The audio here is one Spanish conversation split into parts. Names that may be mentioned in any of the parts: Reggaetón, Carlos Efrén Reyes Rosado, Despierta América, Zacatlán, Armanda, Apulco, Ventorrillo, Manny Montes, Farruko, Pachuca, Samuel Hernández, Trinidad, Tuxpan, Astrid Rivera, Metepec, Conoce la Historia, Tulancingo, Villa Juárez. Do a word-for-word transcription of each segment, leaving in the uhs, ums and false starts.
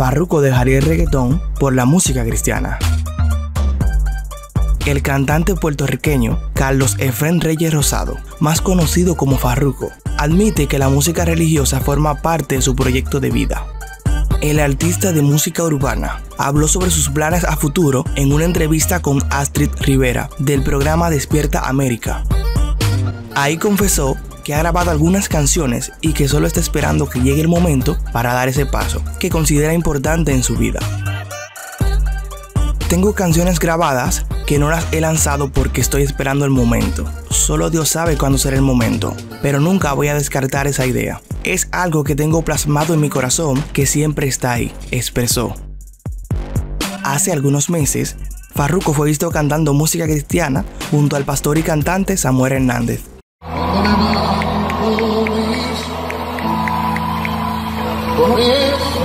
Farruko dejaría el reggaetón por la música cristiana. El cantante puertorriqueño Carlos Efrén Reyes Rosado, más conocido como Farruko, admite que la música religiosa forma parte de su proyecto de vida. El artista de música urbana habló sobre sus planes a futuro en una entrevista con Astrid Rivera del programa Despierta América. Ahí confesó que ha grabado algunas canciones y que solo está esperando que llegue el momento para dar ese paso que considera importante en su vida. Tengo canciones grabadas que no las he lanzado porque estoy esperando el momento. Solo Dios sabe cuándo será el momento, pero nunca voy a descartar esa idea. Es algo que tengo plasmado en mi corazón que siempre está ahí, expresó. Hace algunos meses, Farruko fue visto cantando música cristiana junto al pastor y cantante Samuel Hernández. Por eso,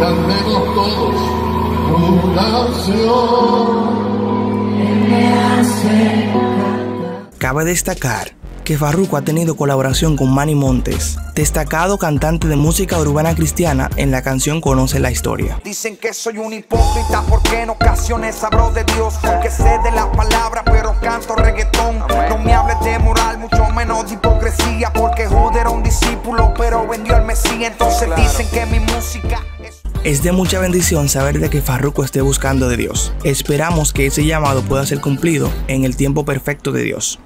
cantemos todos una canción. Cabe destacar que Farruko ha tenido colaboración con Manny Montes, destacado cantante de música urbana cristiana, en la canción Conoce la Historia. Dicen que soy un hipócrita porque en ocasiones hablo de Dios, porque sé de la palabra pero canto reggaetón. No me hables de moral, mucho menos de hipocresía, porque Judas era un discípulo pero vendió al Mesías. Entonces dicen que mi música es... Es de mucha bendición saber de que Farruko esté buscando de Dios. Esperamos que ese llamado pueda ser cumplido en el tiempo perfecto de Dios.